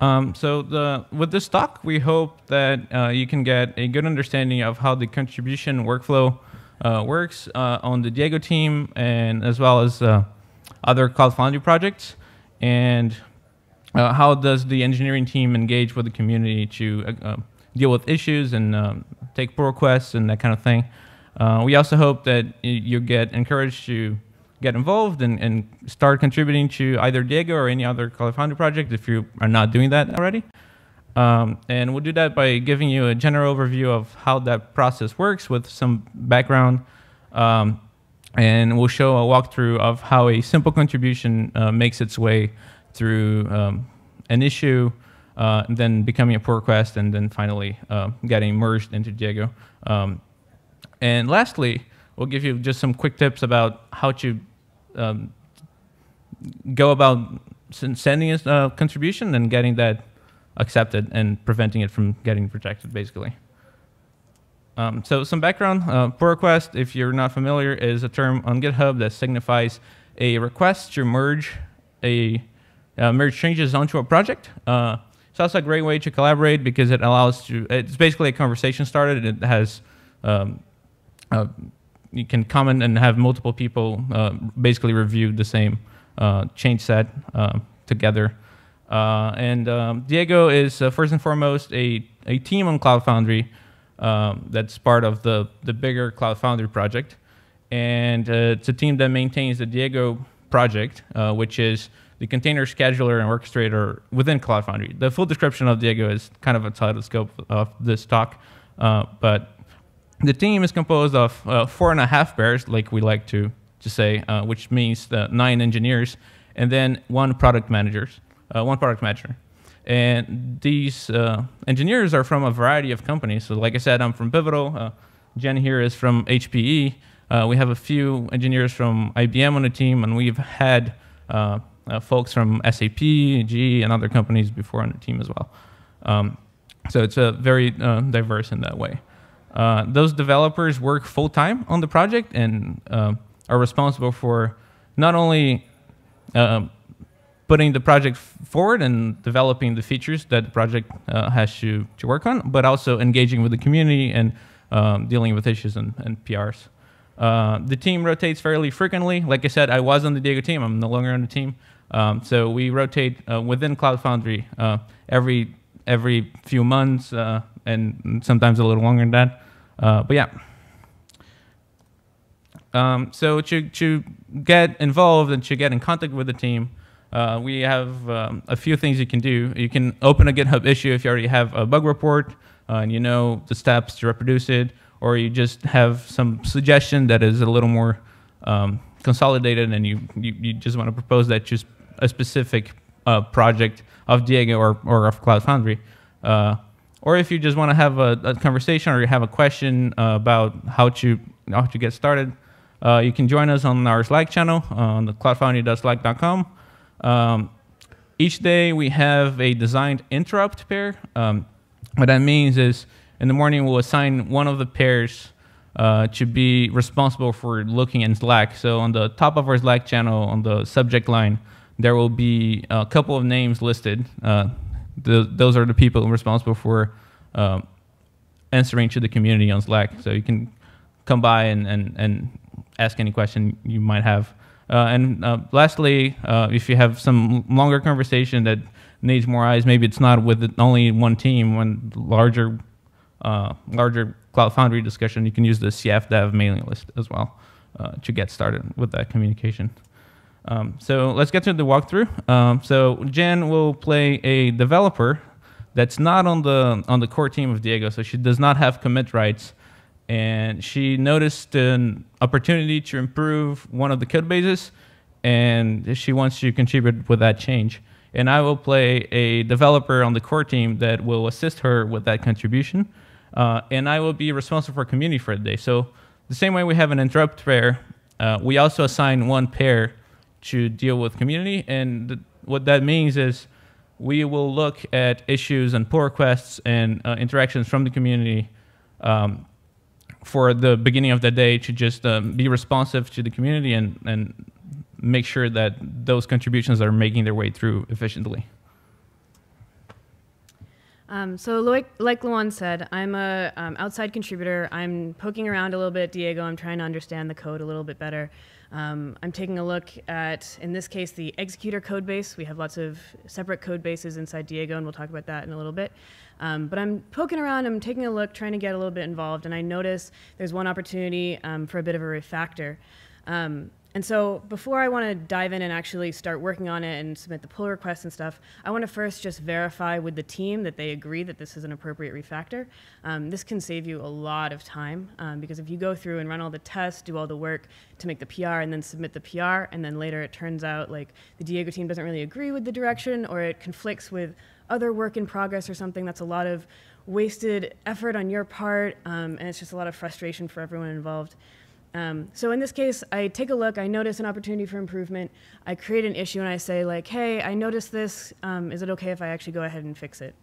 With this talk, we hope that you can get a good understanding of how the contribution workflow works on the Diego team, and as well as other Cloud Foundry projects, and how does the engineering team engage with the community to deal with issues and take pull requests and that kind of thing. We also hope that you get encouraged to get involved and start contributing to either Diego or any other Cloud Foundry project if you are not doing that already. And we'll do that by giving you a general overview of how that process works with some background. And we'll show a walkthrough of how a simple contribution makes its way through an issue, and then becoming a pull request, and then finally getting merged into Diego. And lastly, we'll give you just some quick tips about how to go about sending a contribution and getting that accepted and preventing it from getting rejected, basically. So some background. Pull request, if you're not familiar, is a term on GitHub that signifies a request to merge merge changes onto a project. It's also a great way to collaborate because it allows to. It's basically a conversation started. It has you can comment and have multiple people basically review the same change set together. Diego is first and foremost a team on Cloud Foundry that's part of the bigger Cloud Foundry project. And it's a team that maintains the Diego project, which is the container scheduler and orchestrator within Cloud Foundry. The full description of Diego is kind of outside the scope of this talk, but the team is composed of 4.5 bears, like we like to say, which means 9 engineers, and then one product manager. And these engineers are from a variety of companies. So like I said, I'm from Pivotal. Jen here is from HPE. We have a few engineers from IBM on the team, and we've had folks from SAP, GE, and other companies before on the team as well. So it's very diverse in that way. Those developers work full-time on the project and are responsible for not only putting the project forward and developing the features that the project has to work on, but also engaging with the community and dealing with issues and PRs. The team rotates fairly frequently. Like I said, I was on the Diego team. I'm no longer on the team. So we rotate within Cloud Foundry every few months, and sometimes a little longer than that. But yeah. So to get involved and to get in contact with the team, we have a few things you can do. You can open a GitHub issue if you already have a bug report and you know the steps to reproduce it, or you just have some suggestion that is a little more consolidated and you just want to propose that to a specific project of Diego or of Cloud Foundry. Or if you just want to have a conversation or you have a question about how to get started, you can join us on our Slack channel on the cloudfoundry.slack.com. Each day we have a designed interrupt pair. What that means is in the morning we'll assign one of the pairs to be responsible for looking in Slack. So on the top of our Slack channel, on the subject line, there will be a couple of names listed. Those are the people responsible for answering to the community on Slack. So you can come by and ask any question you might have. Lastly, if you have some longer conversation that needs more eyes, maybe it's not with only one team, one larger Cloud Foundry discussion, you can use the CF Dev mailing list as well to get started with that communication. So let's get to the walkthrough. So Jen will play a developer that's not on the core team of Diego, so she does not have commit rights. And she noticed an opportunity to improve one of the code bases, and she wants to contribute with that change. And I will play a developer on the core team that will assist her with that contribution. And I will be responsible for community for the day. So the same way we have an interrupt pair, we also assign one pair to deal with community. And what that means is we will look at issues and pull requests and interactions from the community for the beginning of the day to just be responsive to the community and make sure that those contributions are making their way through efficiently. So like Luan said, I'm an outside contributor. I'm poking around a little bit, Diego. I'm trying to understand the code a little bit better. I'm taking a look at, in this case, the executor code base. We have lots of separate code bases inside Diego, and we'll talk about that in a little bit. But I'm poking around, I'm taking a look, trying to get a little bit involved, and I notice there's one opportunity for a bit of a refactor. And so before I want to dive in and actually start working on it and submit the pull request and stuff, I want to first just verify with the team that they agree that this is an appropriate refactor. This can save you a lot of time, because if you go through and run all the tests, do all the work to make the PR and then submit the PR, and then later it turns out like the Diego team doesn't really agree with the direction, or it conflicts with other work in progress or something, that's a lot of wasted effort on your part, and it's just a lot of frustration for everyone involved. So in this case, I take a look, I notice an opportunity for improvement, I create an issue and I say like, hey, I noticed this, is it okay if I actually go ahead and fix it?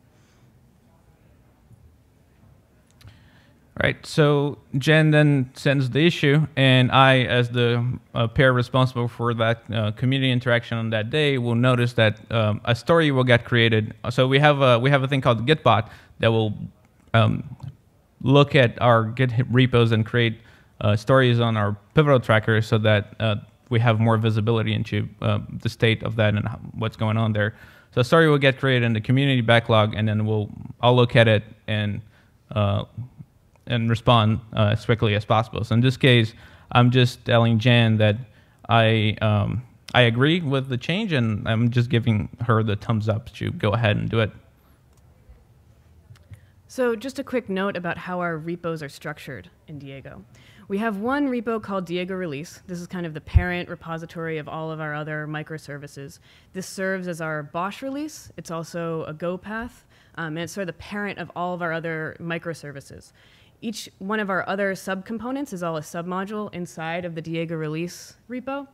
All right, so Jen then sends the issue, and I, as the pair responsible for that community interaction on that day, will notice that a story will get created. So we have a thing called the Gitbot that will look at our Git repos and create stories on our Pivotal tracker so that we have more visibility into the state of that and what's going on there. So a story will get created in the community backlog, and then I'll look at it and respond as quickly as possible. So in this case, I'm just telling Jen that I agree with the change, and I'm just giving her the thumbs up to go ahead and do it. So just a quick note about how our repos are structured in Diego. We have one repo called Diego Release. This is kind of the parent repository of all of our other microservices. This serves as our BOSH release. It's also a Go path, and it's sort of the parent of all of our other microservices. Each one of our other subcomponents is all a submodule inside of the Diego Release repo.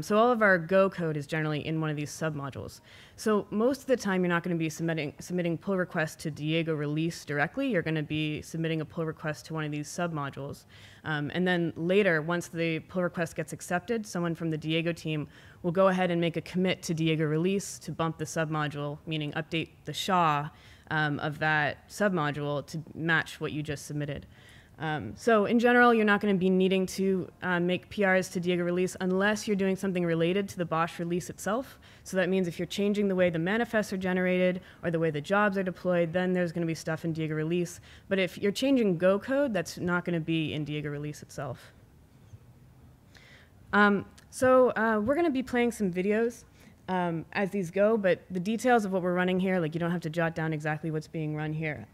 So all of our Go code is generally in one of these submodules. So most of the time, you're not going to be submitting pull requests to Diego Release directly. You're going to be submitting a pull request to one of these submodules. And then later, once the pull request gets accepted, someone from the Diego team will go ahead and make a commit to Diego Release to bump the submodule, meaning update the SHA of that submodule to match what you just submitted. So in general, you're not going to be needing to make PRs to Diego Release unless you're doing something related to the BOSH release itself. So that means if you're changing the way the manifests are generated or the way the jobs are deployed, then there's going to be stuff in Diego Release. But if you're changing Go code, that's not going to be in Diego Release itself. So we're going to be playing some videos as these go, but the details of what we're running here, like you don't have to jot down exactly what's being run here.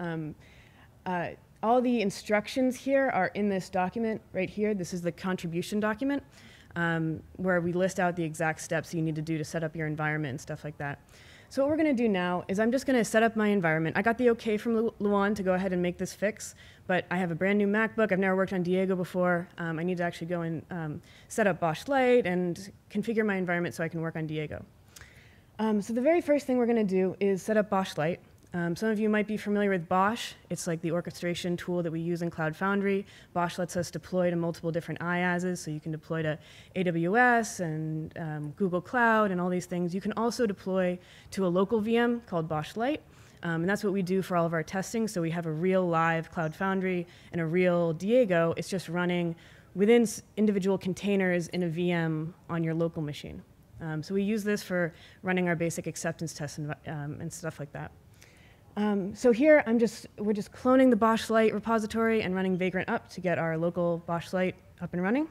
All the instructions here are in this document right here. This is the contribution document where we list out the exact steps you need to do to set up your environment and stuff like that. So what we're going to do now is I'm just going to set up my environment. I got the OK from Luan to go ahead and make this fix, but I have a brand new MacBook. I've never worked on Diego before. I need to actually go and set up BOSH Lite and configure my environment so I can work on Diego. So the very first thing we're going to do is set up BOSH Lite. Some of you might be familiar with BOSH. It's like the orchestration tool that we use in Cloud Foundry. BOSH lets us deploy to multiple different IaaSes, so you can deploy to AWS and Google Cloud and all these things. You can also deploy to a local VM called BOSH Lite, and that's what we do for all of our testing. So we have a real live Cloud Foundry and a real Diego. It's just running within individual containers in a VM on your local machine. So we use this for running our basic acceptance tests and stuff like that. So here, we're just cloning the BOSH Lite repository and running Vagrant up to get our local BOSH Lite up and running.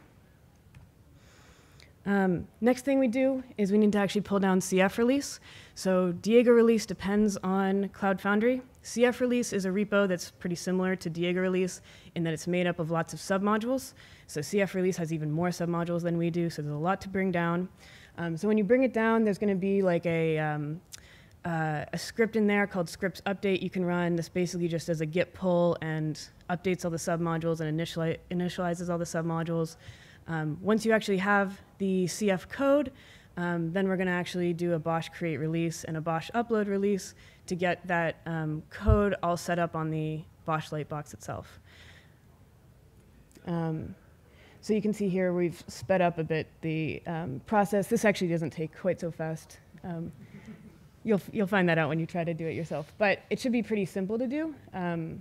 Next thing we do is we need to actually pull down CF Release. So Diego Release depends on Cloud Foundry. CF Release is a repo that's pretty similar to Diego Release in that it's made up of lots of submodules. So CF Release has even more submodules than we do, so there's a lot to bring down. So when you bring it down, there's going to be like a script in there called scripts update you can run. This basically just does a git pull and updates all the submodules and initializes all the submodules. Once you actually have the CF code, then we're going to actually do a BOSH create release and a BOSH upload release to get that code all set up on the BOSH Lite box itself. So you can see here we've sped up a bit the process. This actually doesn't take quite so fast. You'll find that out when you try to do it yourself. But it should be pretty simple to do. It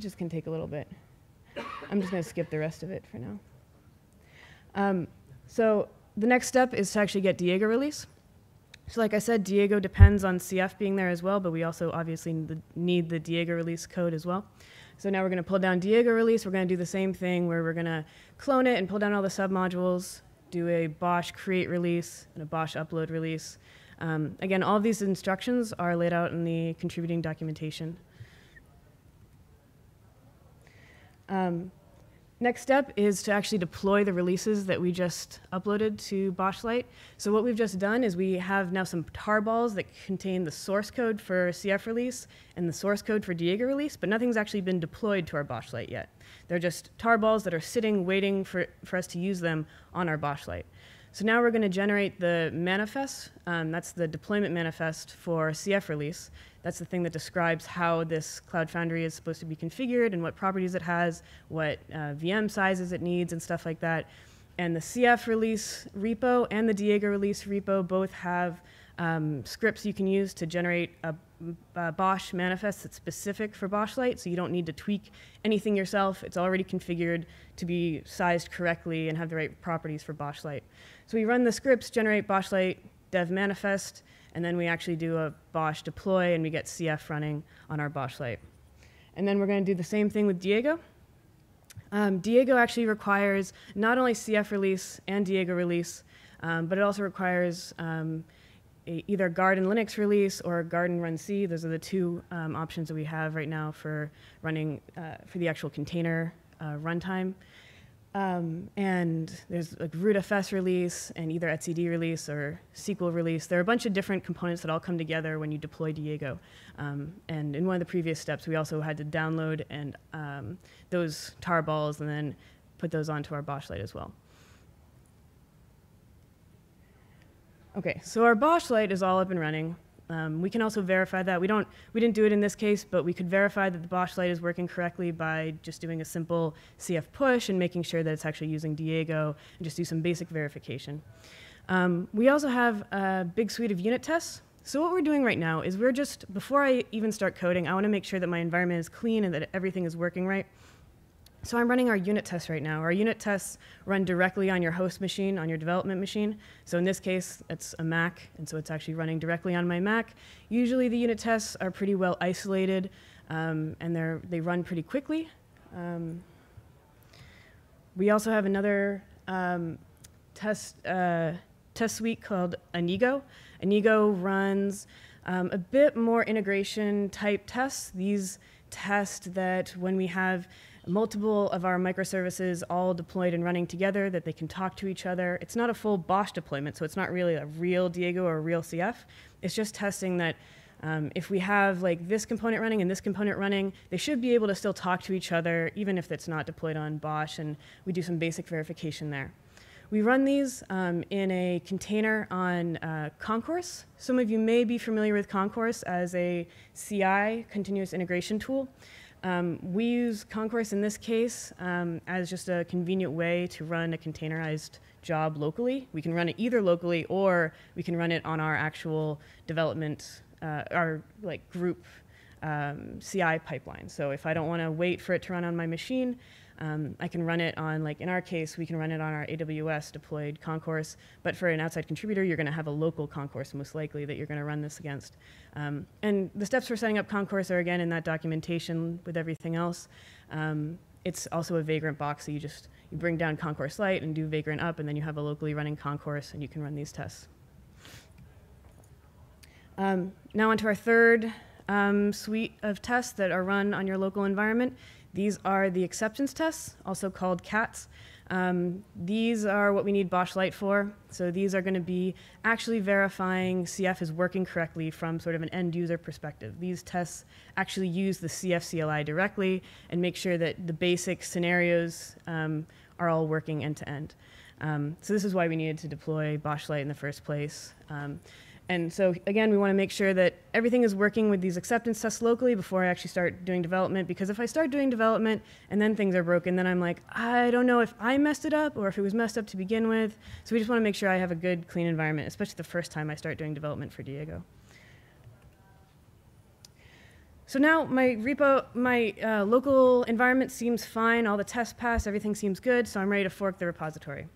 just can take a little bit. I'm just going to skip the rest of it for now. So the next step is to actually get Diego release. So like I said, Diego depends on CF being there as well, but we also obviously need the Diego release code as well. So now we're going to pull down Diego release. We're going to do the same thing where we're going to clone it and pull down all the submodules, do a Bosh create release and a Bosh upload release. Again, all of these instructions are laid out in the contributing documentation. Next step is to actually deploy the releases that we just uploaded to BOSH Lite. So what we've just done is we have now some tarballs that contain the source code for CF release and the source code for Diego release, but nothing's actually been deployed to our BOSH Lite yet. They're just tarballs that are sitting waiting for us to use them on our BOSH Lite. So now we're going to generate the manifest. That's the deployment manifest for CF release. That's the thing that describes how this Cloud Foundry is supposed to be configured and what properties it has, what VM sizes it needs, and stuff like that. And the CF release repo and the Diego release repo both have scripts you can use to generate a Bosh manifest that's specific for BOSH Lite, so you don't need to tweak anything yourself. It's already configured to be sized correctly and have the right properties for BOSH Lite. So we run the scripts, generate BOSH Lite dev manifest, and then we actually do a Bosh deploy, and we get CF running on our BOSH Lite. And then we're going to do the same thing with Diego. Diego actually requires not only CF release and Diego release, but it also requires either Garden Linux release or Garden Run C. Those are the two options that we have right now for running for the actual container runtime. And there's like rootfs release and either etcd release or SQL release. There are a bunch of different components that all come together when you deploy Diego. And in one of the previous steps, we also had to download and those tarballs and then put those onto our BOSH Lite as well. OK, so our BOSH Lite is all up and running. We can also verify that. We didn't do it in this case, but we could verify that the BOSH Lite is working correctly by just doing a simple CF push and making sure that it's actually using Diego and just do some basic verification. We also have a big suite of unit tests. So what we're doing right now is we're just, before I even start coding, I want to make sure that my environment is clean and that everything is working right. So I'm running our unit tests right now. Our unit tests run directly on your host machine, on your development machine. So in this case, it's a Mac, and so it's actually running directly on my Mac. Usually the unit tests are pretty well isolated, and they run pretty quickly. We also have another test suite called Inigo. Inigo runs a bit more integration type tests. These test that when we have multiple of our microservices all deployed and running together, that they can talk to each other. It's not a full Bosh deployment, so it's not really a real Diego or a real CF. It's just testing that if we have like this component running and this component running, they should be able to still talk to each other, even if it's not deployed on Bosh, and we do some basic verification there. We run these in a container on Concourse. Some of you may be familiar with Concourse as a CI, continuous integration tool. We use Concourse in this case as just a convenient way to run a containerized job locally. We can run it either locally or we can run it on our actual development, our like group CI pipeline. So if I don't want to wait for it to run on my machine, I can run it on, like in our case, we can run it on our AWS deployed Concourse. But for an outside contributor, you're going to have a local Concourse, most likely, that you're going to run this against. And the steps for setting up Concourse are, again, in that documentation with everything else. It's also a Vagrant box, so you bring down Concourse Lite and do Vagrant up, and then you have a locally running Concourse, and you can run these tests. Now onto our third suite of tests that are run on your local environment. These are the exceptions tests, also called CATs. These are what we need BOSH Lite for. So these are going to be actually verifying CF is working correctly from sort of an end user perspective. These tests actually use the CF CLI directly and make sure that the basic scenarios are all working end to end. So this is why we needed to deploy BOSH Lite in the first place. And so again, we want to make sure that everything is working with these acceptance tests locally before I actually start doing development, because if I start doing development and then things are broken, then I'm like, I don't know if I messed it up or if it was messed up to begin with. So we just want to make sure I have a good, clean environment, especially the first time I start doing development for Diego. So now my repo, my local environment seems fine, all the tests pass, everything seems good, so I'm ready to fork the repository.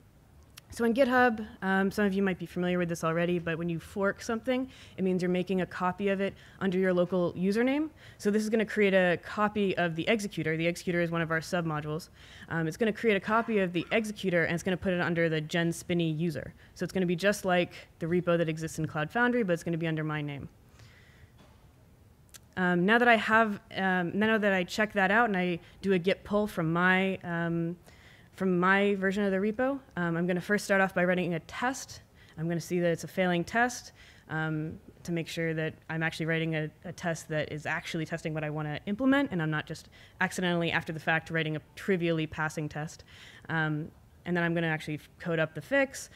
So in GitHub, some of you might be familiar with this already, but when you fork something, it means you're making a copy of it under your local username. So this is going to create a copy of the executor. The executor is one of our submodules. It's going to create a copy of the executor, and it's going to put it under the Jen Spinney user. So it's going to be just like the repo that exists in Cloud Foundry, but it's going to be under my name. Now that I check that out and I do a git pull from my version of the repo, I'm going to first start off by running a test. I'm going to see that it's a failing test to make sure that I'm actually writing a test that is actually testing what I want to implement, and I'm not just accidentally, after the fact, writing a trivially passing test. And then I'm going to actually code up the fix.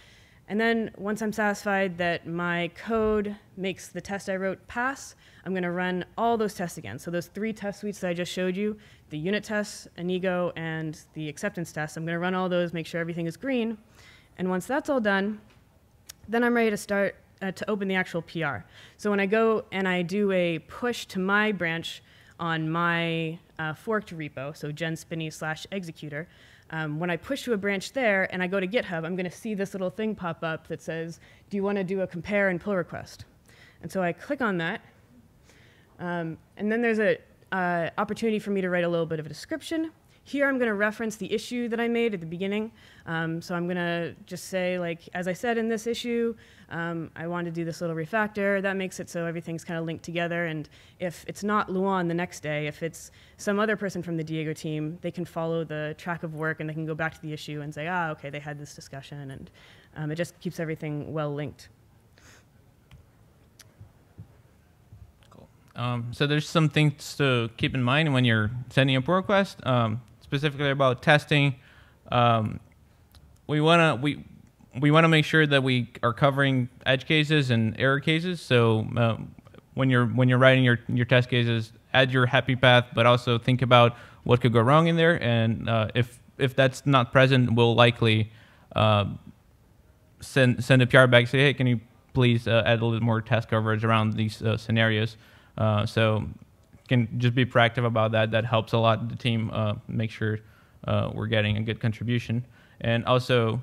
And then once I'm satisfied that my code makes the test I wrote pass, I'm going to run all those tests again. So those three test suites that I just showed you, the unit tests, Inigo, and the acceptance tests, I'm going to run all those, make sure everything is green. And once that's all done, then I'm ready to start to open the actual PR. So when I go and I do a push to my branch on my forked repo, so Jen Spinney/executor, when I push to a branch there and I go to GitHub, I'm going to see this little thing pop up that says, do you want to do a compare and pull request? And so I click on that. And then there's an opportunity for me to write a little bit of a description. Here I'm going to reference the issue that I made at the beginning. So I'm going to just say, like, as I said in this issue, I wanted to do this little refactor. That makes it so everything's kind of linked together. And if it's not Luan the next day, if it's some other person from the Diego team, they can follow the track of work and they can go back to the issue and say, ah, OK, they had this discussion. And it just keeps everything well linked. Cool. So there's some things to keep in mind when you're sending a pull request. Specifically about testing, we want to make sure that we are covering edge cases and error cases. So when you're writing your test cases, add your happy path, but also think about what could go wrong in there. And if that's not present, we'll likely send a PR back, say, hey, can you please add a little more test coverage around these scenarios? So can just be proactive about that. That helps a lot the team make sure we're getting a good contribution. And also,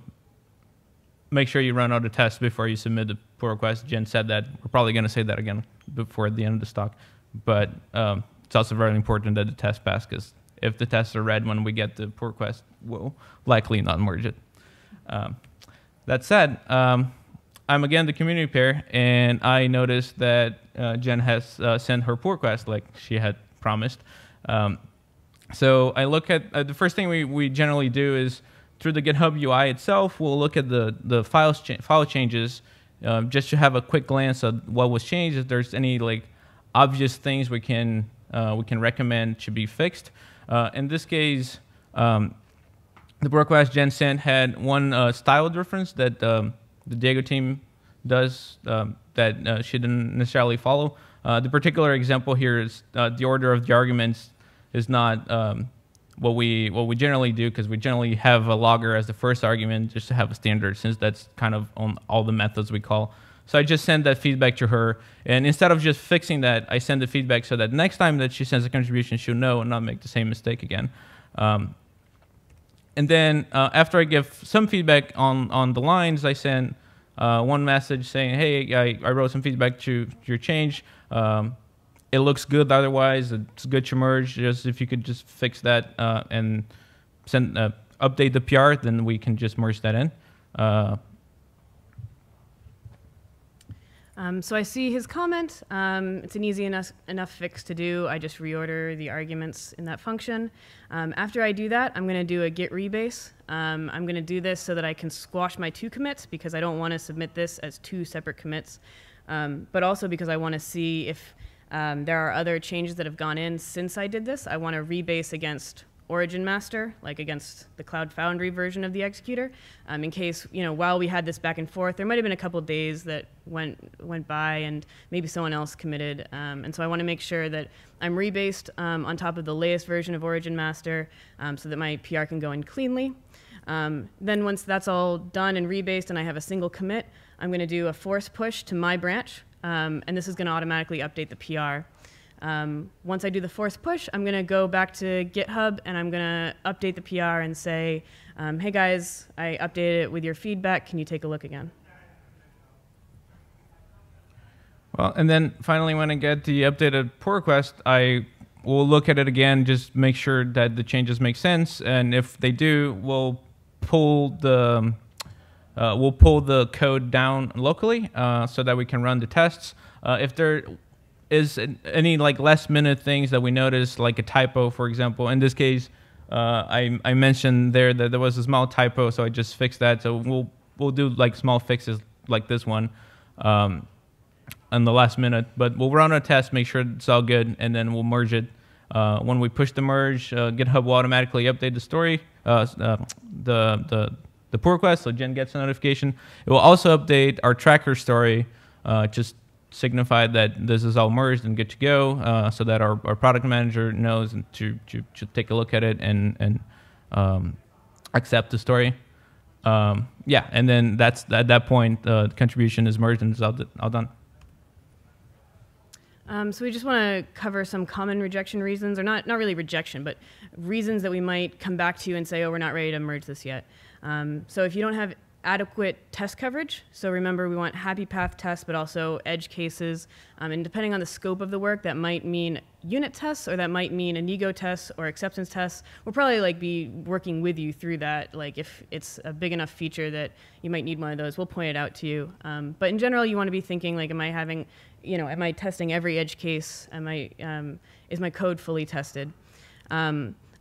make sure you run out of tests before you submit the pull request. Jen said that. We're probably going to say that again before the end of this talk. But it's also very important that the test pass, because if the tests are red when we get the pull request, we'll likely not merge it. That said, I'm again the community pair, and I noticed that Jen has sent her pull request like she had promised. So I look at the first thing we generally do is through the GitHub UI itself, we'll look at the file changes just to have a quick glance at what was changed. If there's any like obvious things we can recommend should be fixed. In this case, the pull request Jen sent had one style difference that the Diego team does that she didn't necessarily follow. The particular example here is the order of the arguments is not what we generally do, because we generally have a logger as the first argument just to have a standard, since that's kind of on all the methods we call. So I just send that feedback to her, and instead of just fixing that, I send the feedback so that next time that she sends a contribution, she'll know and not make the same mistake again. And then after I give some feedback on the lines, I send one message saying, hey, I wrote some feedback to your change. It looks good otherwise. It's good to merge. Just if you could just fix that and send update the PR, then we can just merge that in. So I see his comment. It's an easy enough fix to do. I just reorder the arguments in that function. After I do that, I'm going to do a git rebase. I'm going to do this so that I can squash my two commits, because I don't want to submit this as two separate commits, but also because I want to see if there are other changes that have gone in since I did this. I want to rebase against origin master, like against the Cloud Foundry version of the executor, in case, while we had this back and forth, there might have been a couple of days that went by and maybe someone else committed. And so I want to make sure that I'm rebased on top of the latest version of origin master so that my PR can go in cleanly. Then once that's all done and rebased and I have a single commit, I'm going to do a force push to my branch, and this is going to automatically update the PR. Once I do the force push, I'm going to go back to GitHub, and I'm going to update the PR and say, hey, guys, I updated it with your feedback. Can you take a look again? Well, and then finally, when I get the updated pull request, I will look at it again, just make sure that the changes make sense. And if they do, we'll pull the code down locally so that we can run the tests. If there is any last minute things that we notice, like a typo, for example. In this case, I mentioned there that there was a small typo, so I just fixed that. So we'll do small fixes like this one in the last minute. But we'll run our test, make sure it's all good, and then we'll merge it. When we push the merge, GitHub will automatically update the story, the pull request, so Jen gets a notification. It will also update our tracker story, just signify that this is all merged and good to go, so that our product manager knows to take a look at it and accept the story. Yeah, and then that's at that point the contribution is merged and it's all done. So we just want to cover some common rejection reasons, or not really rejection, but reasons that we might come back to you and say, oh, we're not ready to merge this yet. So if you don't have adequate test coverage, so remember we want happy path tests, but also edge cases. And depending on the scope of the work, that might mean unit tests, or that might mean Inigo tests or acceptance tests. We'll probably be working with you through that. If it's a big enough feature that you might need one of those, we'll point it out to you. But in general, you want to be thinking am I having, am I testing every edge case? Is my code fully tested?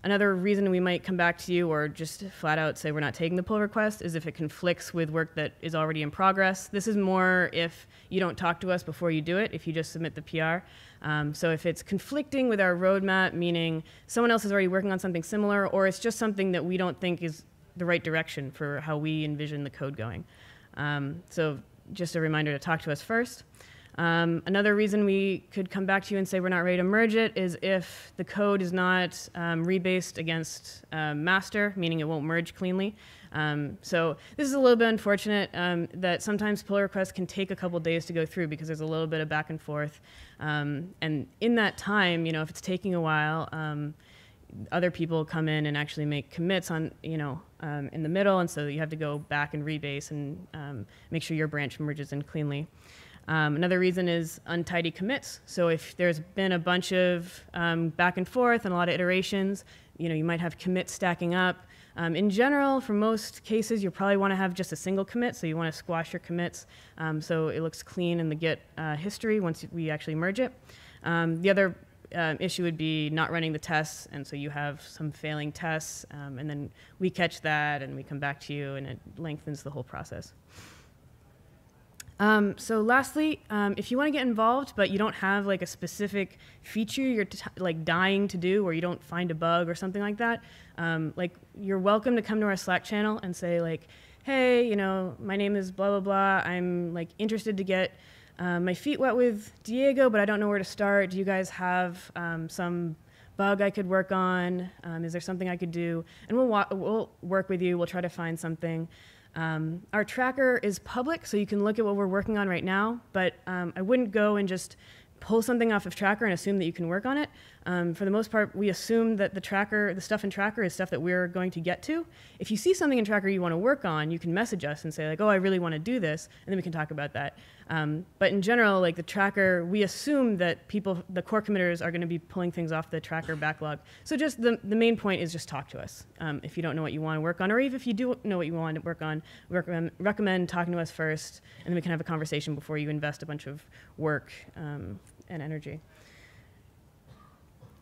Another reason we might come back to you or just flat out say we're not taking the pull request is if it conflicts with work that is already in progress. This is more if you don't talk to us before you do it, if you just submit the PR. So if it's conflicting with our roadmap, meaning someone else is already working on something similar, or it's just something that we don't think is the right direction for how we envision the code going. So just a reminder to talk to us first. Another reason we could come back to you and say we're not ready to merge it is if the code is not rebased against master, meaning it won't merge cleanly. So this is a little bit unfortunate that sometimes pull requests can take a couple days to go through because there's a little bit of back and forth. And in that time, if it's taking a while, other people come in and actually make commits on, in the middle, and so you have to go back and rebase and make sure your branch merges in cleanly. Another reason is untidy commits. So if there's been a bunch of back and forth and a lot of iterations, you might have commits stacking up. In general, for most cases, you probably want to have just a single commit, so you want to squash your commits so it looks clean in the Git history once we actually merge it. The other issue would be not running the tests, and so you have some failing tests, and then we catch that and we come back to you, and it lengthens the whole process. So lastly, if you want to get involved, but you don't have a specific feature you're dying to do, or you don't find a bug or something like that, you're welcome to come to our Slack channel and say hey, my name is blah, blah, blah. I'm interested to get my feet wet with Diego, but I don't know where to start. Do you guys have some bug I could work on? Is there something I could do? And we'll work with you. We'll try to find something. Our tracker is public, so you can look at what we're working on right now, but I wouldn't go and just pull something off of tracker and assume that you can work on it. For the most part, we assume that the stuff in tracker is stuff that we're going to get to. If you see something in tracker you want to work on, you can message us and say oh, I really want to do this, and then we can talk about that. But in general, the tracker, we assume that people, the core committers, are going to be pulling things off the tracker backlog. So just the main point is just talk to us. If you don't know what you want to work on, or even if you do know what you want to work on, we recommend talking to us first, and then we can have a conversation before you invest a bunch of work and energy.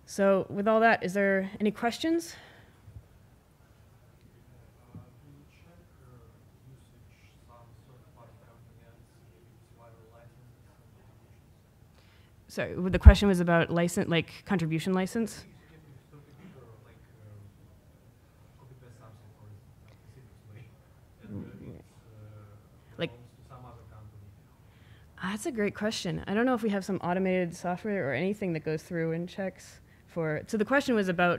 So with all that, is there any questions? So the question was about license, contribution license. That's a great question. I don't know if we have some automated software or anything that goes through and checks for. So the question was about.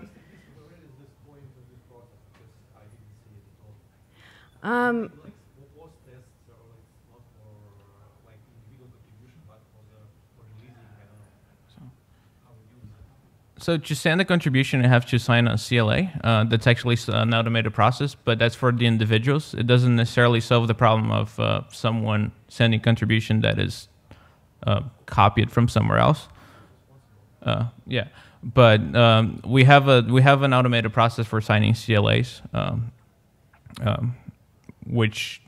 So to send a contribution, you have to sign a CLA. That's actually an automated process, but that's for the individuals. It doesn't necessarily solve the problem of someone sending contribution that is copied from somewhere else. Yeah, but we have an automated process for signing CLAs, which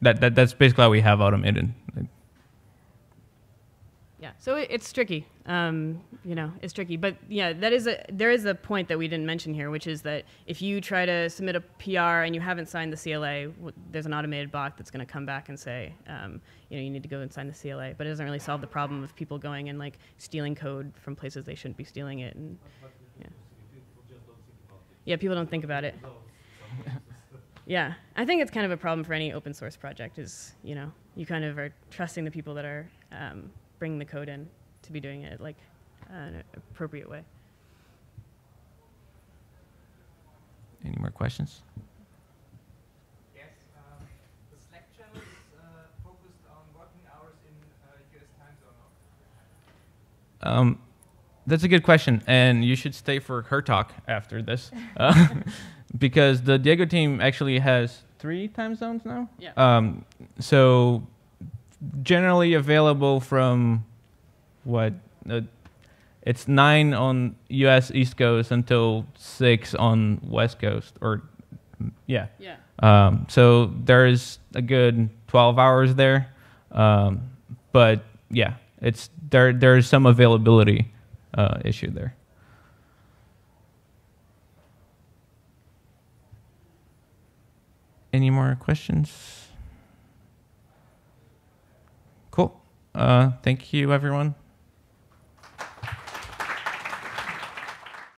that's basically how we have automated. Yeah, so it's tricky. You know, it's tricky, but yeah, that is there is a point that we didn't mention here, which is that if you try to submit a PR and you haven't signed the CLA, there's an automated bot that's going to come back and say, you know, you need to go and sign the CLA. But it doesn't really solve the problem of people going and like stealing code from places they shouldn't be stealing it. And yeah, people don't think about it. Yeah, I think it's kind of a problem for any open source project is, you know, you kind of are trusting the people that are bringing the code in to be doing it like an appropriate way. Any more questions? Yes. The Slack channel is focused on working hours in US time zone. That's a good question, and you should stay for her talk after this, because the Diego team actually has 3 time zones now. Yeah. So generally available from what it's 9 on US East Coast until 6 on West Coast, or yeah. Yeah. So there's a good 12 hours there, but yeah, it's there's some availability issue there. Any more questions? Cool. Thank you, everyone.